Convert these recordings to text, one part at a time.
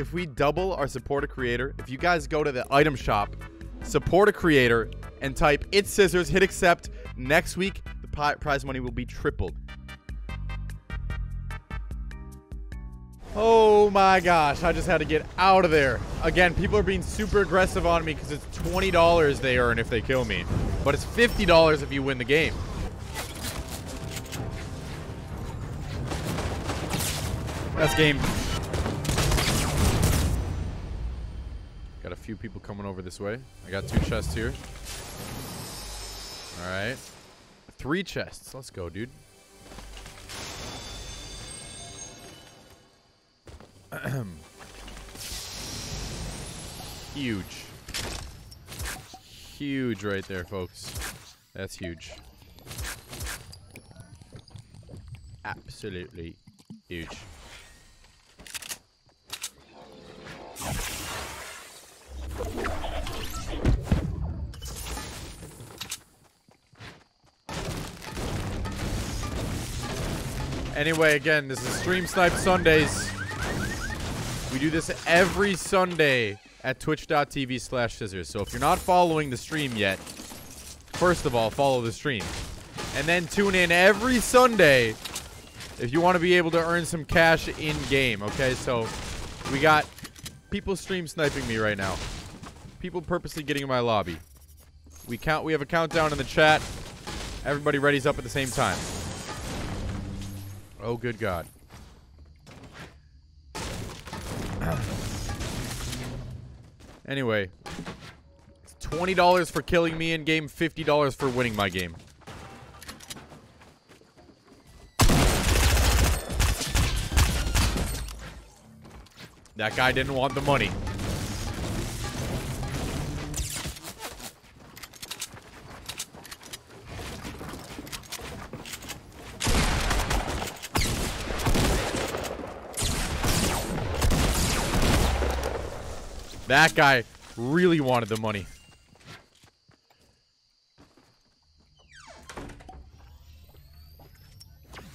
if we double our support a creator, if you guys go to the item shop, support a creator, and type it's Cizzorz, hit accept, next week the prize money will be tripled. Oh my gosh, I just had to get out of there. Again, people are being super aggressive on me because it's $20 they earn if they kill me. But it's $50 if you win the game. That's game. Got a few people coming over this way. I got 2 chests here. All right. 3 chests. Let's go, dude. Huge. Huge right there, folks. That's huge. Absolutely huge. Anyway, again, this is Stream Snipe Sundays. We do this every Sunday at twitch.tv/Cizzorz. So if you're not following the stream yet, first of all, follow the stream. And then tune in every Sunday if you want to be able to earn some cash in-game, okay? So we got people stream sniping me right now. People purposely getting in my lobby. We have a countdown in the chat. Everybody readies up at the same time. Oh, good God. Anyway, it's $20 for killing me in game, $50 for winning my game. That guy didn't want the money. That guy really wanted the money.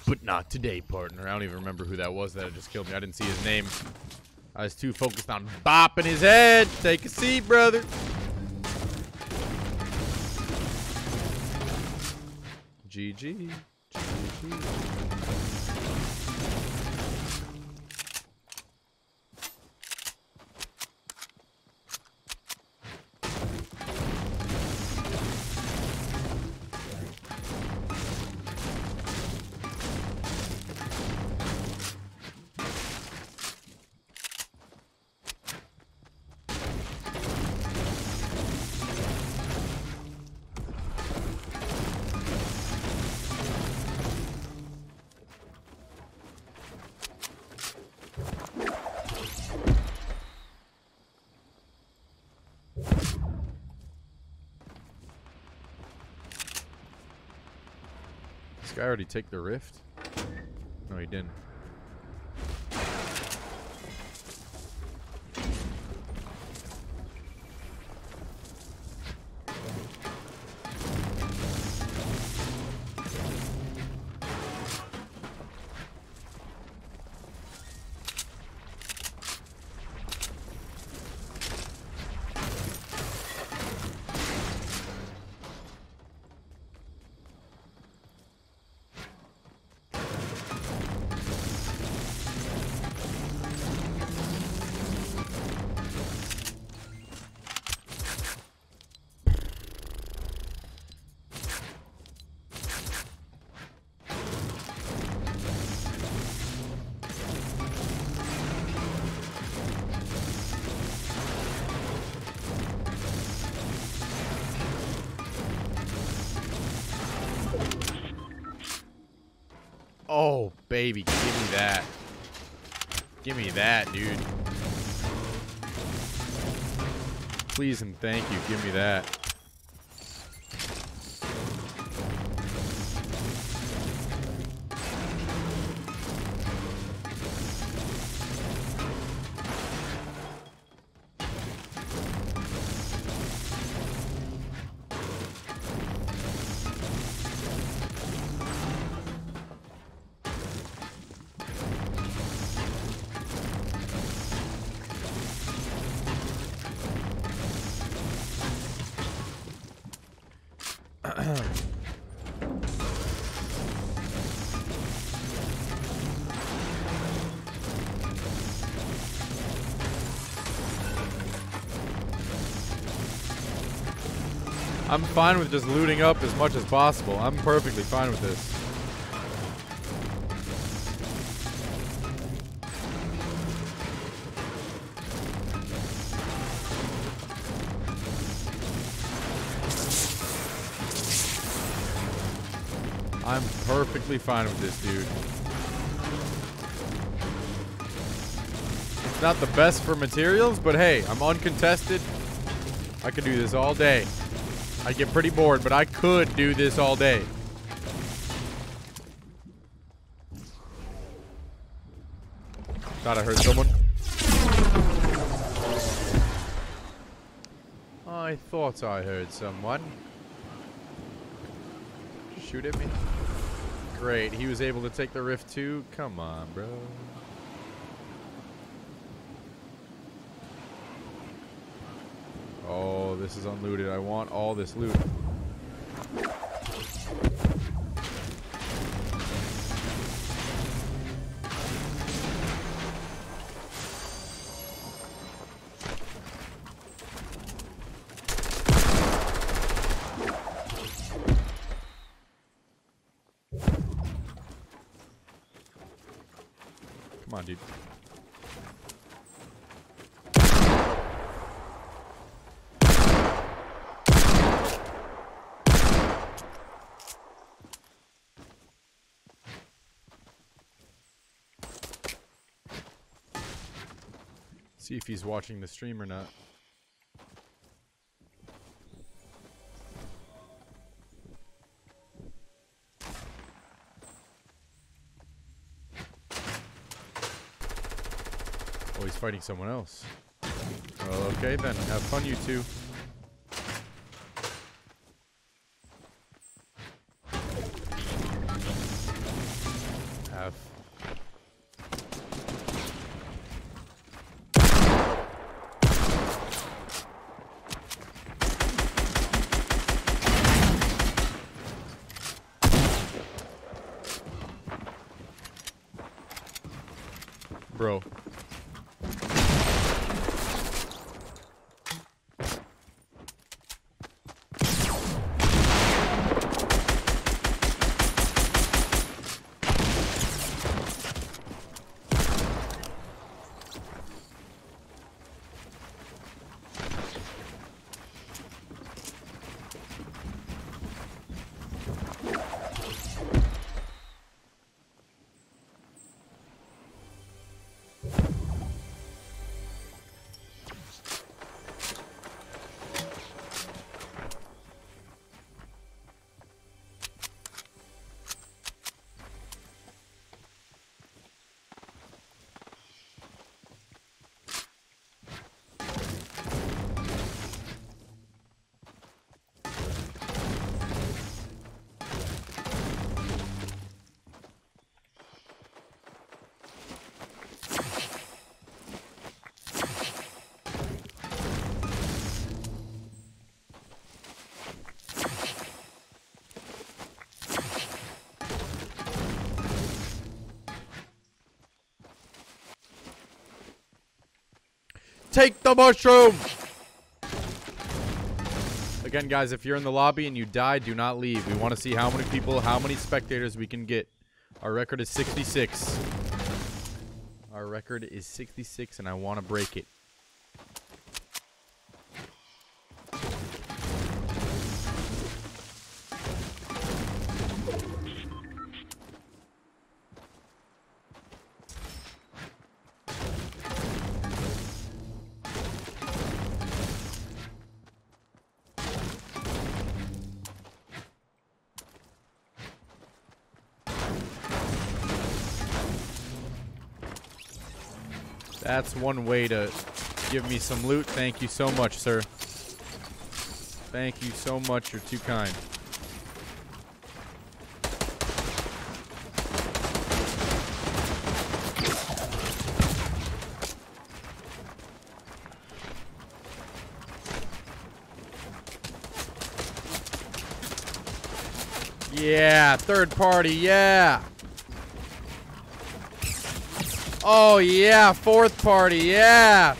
But not today, partner. I don't even remember who that was that just killed me. I didn't see his name. I was too focused on bopping his head. Take a seat, brother. GG. GG. Did I already take the rift? No, he didn't. Oh, baby, give me that. Give me that, dude. Please and thank you, give me that. I'm fine with just looting up as much as possible. I'm perfectly fine with this. I'm perfectly fine with this, dude. It's not the best for materials, but hey, I'm uncontested. I could do this all day. I get pretty bored, but I could do this all day. Thought I heard someone. I thought I heard someone. Shoot at me. Great, he was able to take the rift too. Come on, bro. Oh, this is unlooted. I want all this loot. Come on, dude. See if he's watching the stream or not. Oh, he's fighting someone else. Well, okay then. Have fun, you two. Have fun. Bro. Take the mushroom! Again, guys, if you're in the lobby and you die, do not leave. We want to see how many people, how many spectators we can get. Our record is 66. Our record is 66, and I want to break it. That's one way to give me some loot. Thank you so much, sir. Thank you so much. You're too kind. Yeah, third party, yeah. Oh yeah, fourth party, yeah.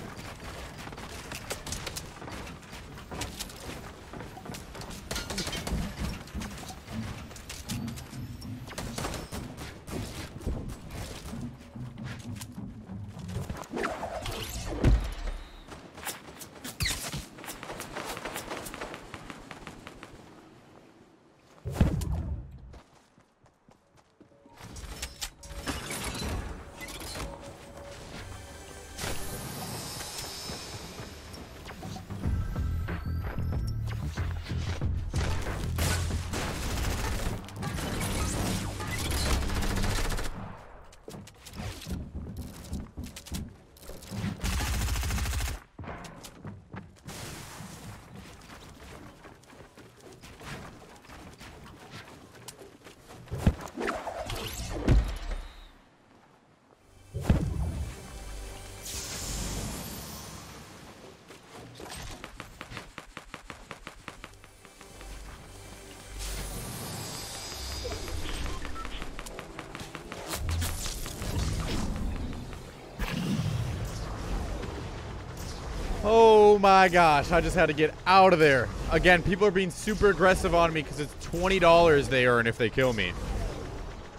Oh my gosh, I just had to get out of there. Again, people are being super aggressive on me because it's $20 they earn if they kill me.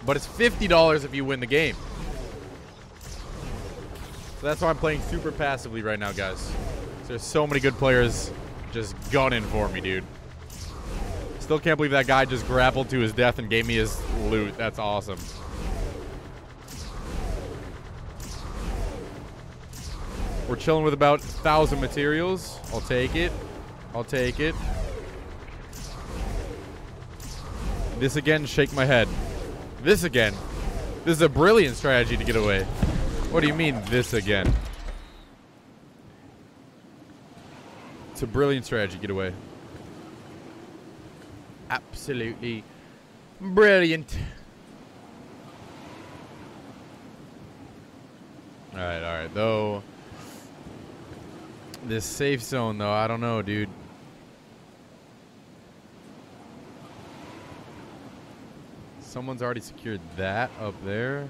But it's $50 if you win the game. So that's why I'm playing super passively right now, guys. There's so many good players just gunning for me, dude. Still can't believe that guy just grappled to his death and gave me his loot. That's awesome. We're chilling with about 1,000 materials. I'll take it. I'll take it. This again, shake my head. This again. This is a brilliant strategy to get away. What do you mean, this again? It's a brilliant strategy to get away. Absolutely brilliant. All right, though. This safe zone, though, I don't know, dude. Someone's already secured that up there.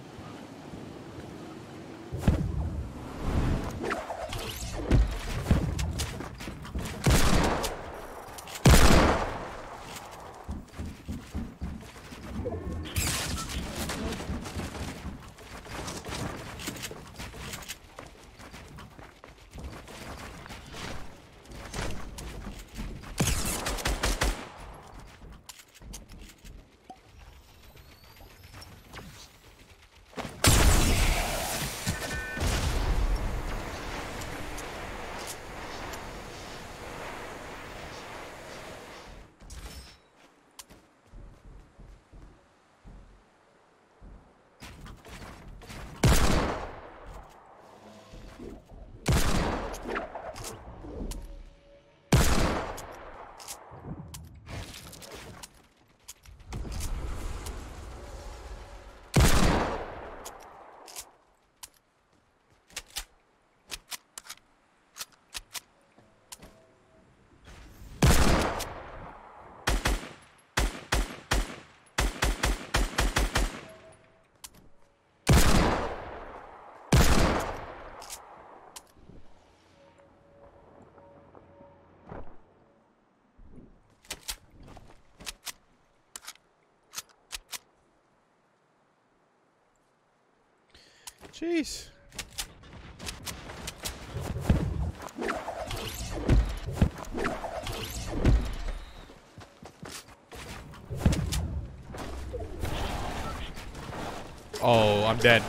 Jeez. Oh, I'm dead.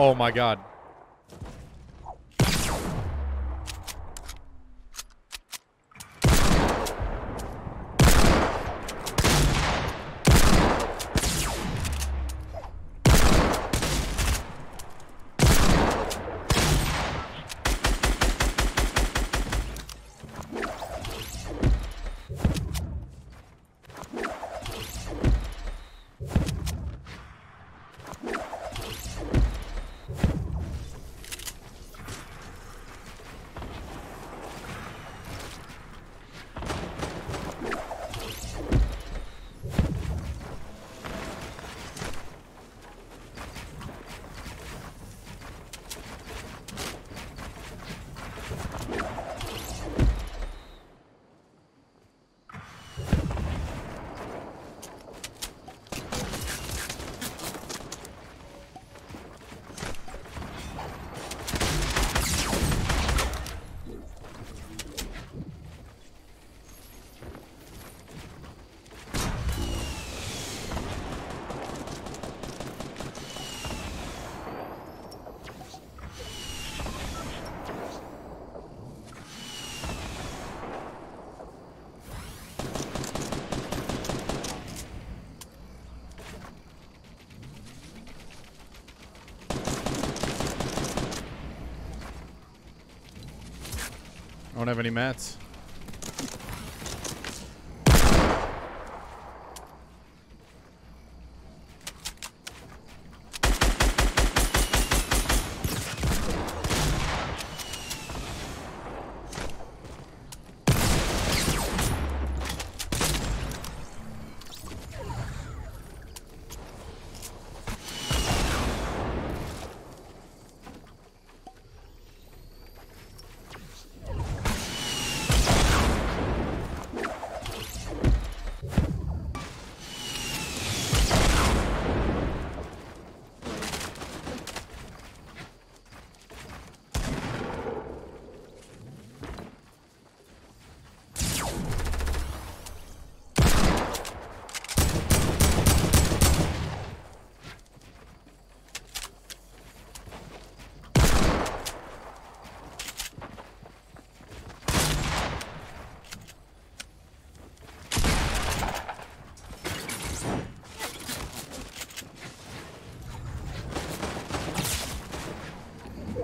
Oh my God. I don't have any mats.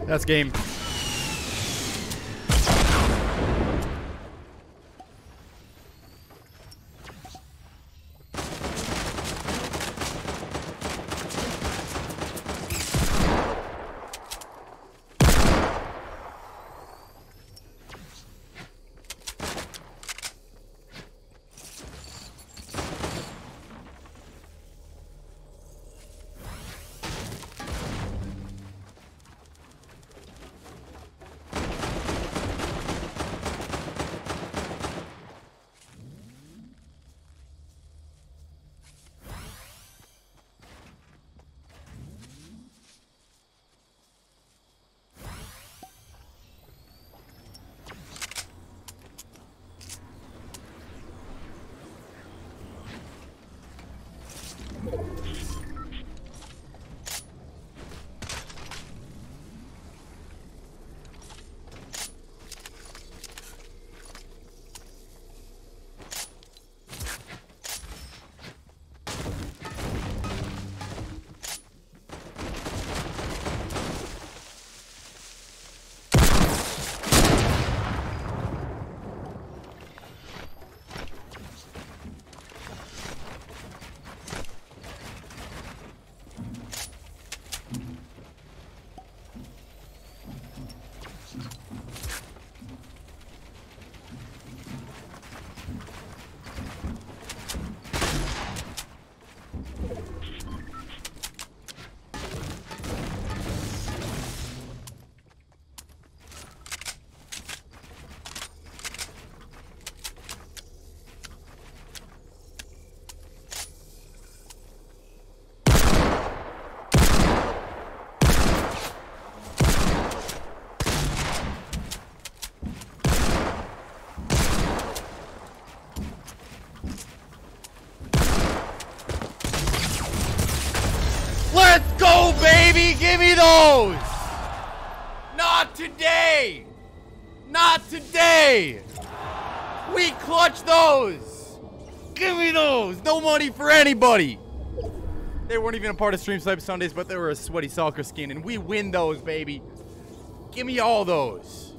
That's game. Not today! We clutch those! Give me those! No money for anybody! They weren't even a part of Stream Snipe Sundays, but they were a sweaty soccer skin, and we win those, baby! Give me all those!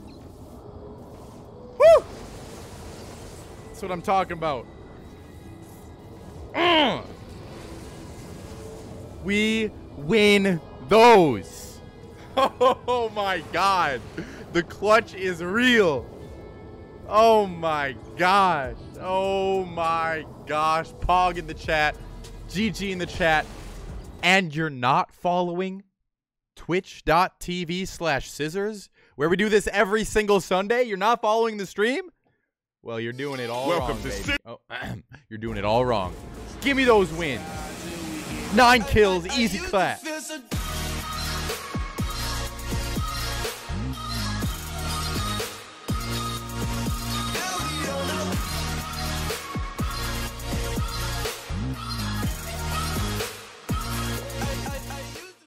Woo! That's what I'm talking about. We win those! Oh my god! The clutch is real! Oh my gosh! Oh my gosh! Pog in the chat, GG in the chat, and you're not following twitch.tv/Cizzorz, where we do this every single Sunday? You're not following the stream? Well, you're doing it all wrong, baby. Oh, you're doing it all wrong. Give me those wins. 9 kills, easy clap.